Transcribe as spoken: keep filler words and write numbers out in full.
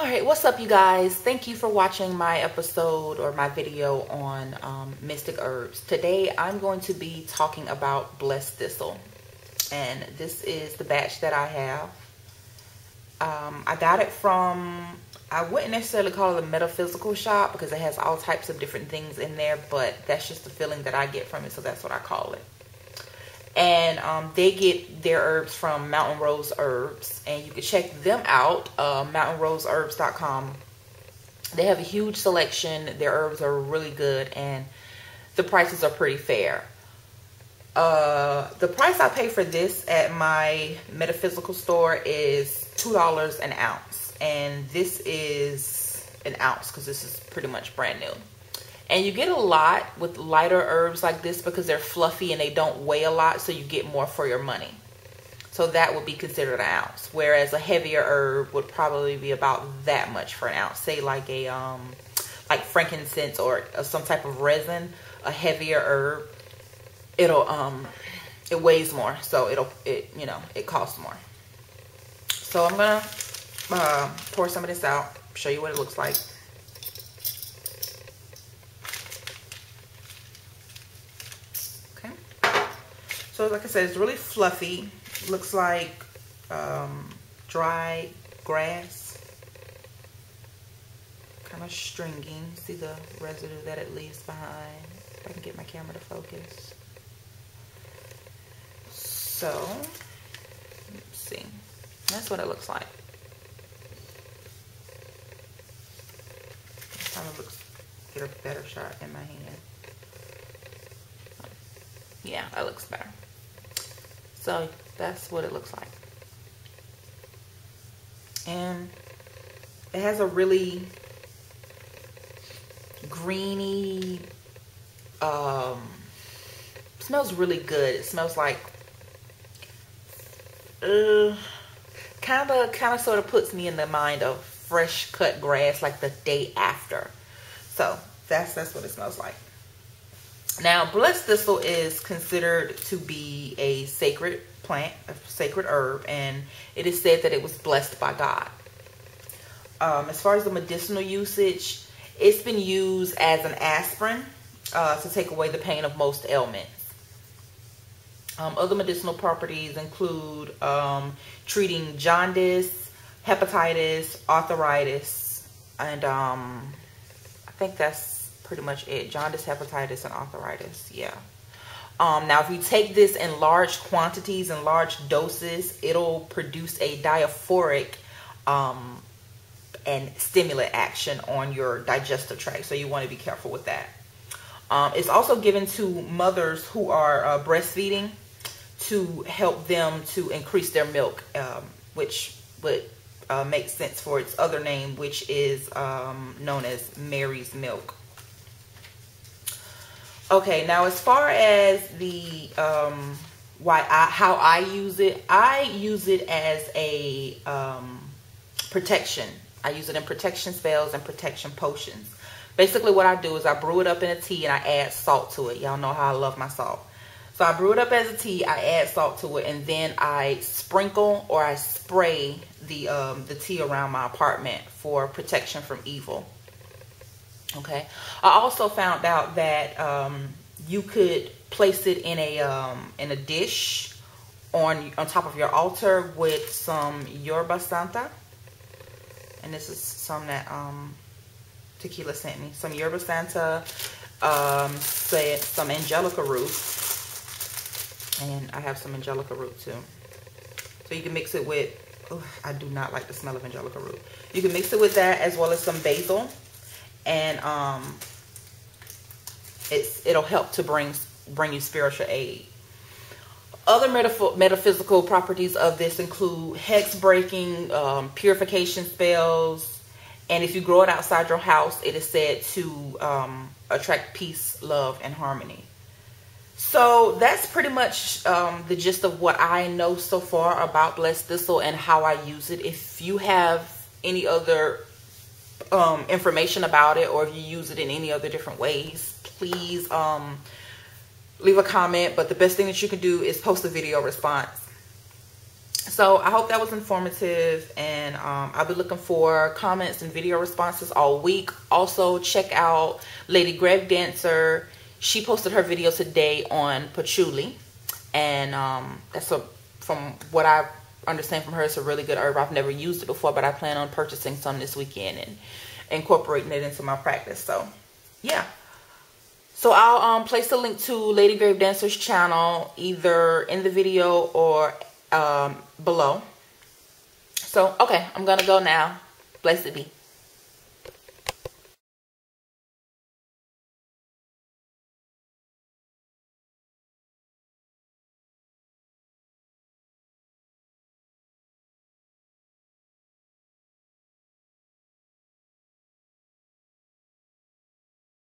All right, what's up, you guys? Thank you for watching my episode or my video on um, Mystic Herbs. Today, I'm going to be talking about Blessed Thistle. And this is the batch that I have. Um, I got it from, I wouldn't necessarily call it a metaphysical shop because it has all types of different things in there, but that's just the feeling that I get from it, so that's what I call it. And um, they get their herbs from Mountain Rose Herbs. And you can check them out, uh, mountain rose herbs dot com. They have a huge selection. Their herbs are really good. And the prices are pretty fair. Uh, the price I pay for this at my metaphysical store is two dollars an ounce. And this is an ounce because this is pretty much brand new. And you get a lot with lighter herbs like this because they're fluffy and they don't weigh a lot, so you get more for your money. So that would be considered an ounce, whereas a heavier herb would probably be about that much for an ounce. Say like a um, like frankincense or some type of resin, a heavier herb, it'll um, it weighs more, so it'll it you know it costs more. So I'm gonna uh, pour some of this out, show you what it looks like. So like I said, it's really fluffy. Looks like um, dry grass. Kind of stringy. See the residue that it leaves behind. If I can get my camera to focus. So, let's see. That's what it looks like. This time it looks, get a better shot in my hand. Yeah, that looks better. So that's what it looks like. And it has a really greeny, um, smells really good. It smells like, uh, kind of, kind of sort of puts me in the mind of fresh cut grass, like the day after. So that's, that's what it smells like. Now, Blessed Thistle is considered to be a sacred plant, a sacred herb, and it is said that it was blessed by God. Um, as far as the medicinal usage, it's been used as an aspirin uh, to take away the pain of most ailments. Um, other medicinal properties include um, treating jaundice, hepatitis, arthritis, and um, I think that's pretty much it. Jaundice, hepatitis, and arthritis. Yeah. Um, now, if you take this in large quantities and large doses, it'll produce a diaphoric um, and stimulant action on your digestive tract. So you want to be careful with that. Um, it's also given to mothers who are uh, breastfeeding to help them to increase their milk, um, which would uh, make sense for its other name, which is um, known as Mary's milk. Okay, now as far as the um, why I, how I use it, I use it as a um, protection. I use it in protection spells and protection potions. Basically what I do is I brew it up in a tea and I add salt to it. Y'all know how I love my salt. So I brew it up as a tea, I add salt to it, and then I sprinkle or I spray the, um, the tea around my apartment for protection from evil. Okay. I also found out that um, you could place it in a um, in a dish on on top of your altar with some yerba santa, and this is some that um, Tequila sent me. Some yerba santa, um, said some angelica root, and I have some angelica root too. So you can mix it with. Oh, I do not like the smell of angelica root. You can mix it with that as well as some basil. And um, it's, it'll help to bring bring you spiritual aid. Other metaph metaphysical properties of this include hex breaking, um, purification spells. And if you grow it outside your house, it is said to um, attract peace, love, and harmony. So that's pretty much um, the gist of what I know so far about Blessed Thistle and how I use it. If you have any other um information about it, or if you use it in any other different ways, please um leave a comment. But the best thing that you can do is post a video response. So I hope that was informative, and um, I'll be looking for comments and video responses all week. Also, check out Lady Grave Dancer. She posted her video today on patchouli, and um, that's a, from what I understand from her, it's a really good herb. I've never used it before, but I plan on purchasing some this weekend and incorporating it into my practice. So, yeah. So I'll um, place the link to Lady Grave Dancer's channel either in the video or um below. So okay, I'm gonna go now. Blessed be.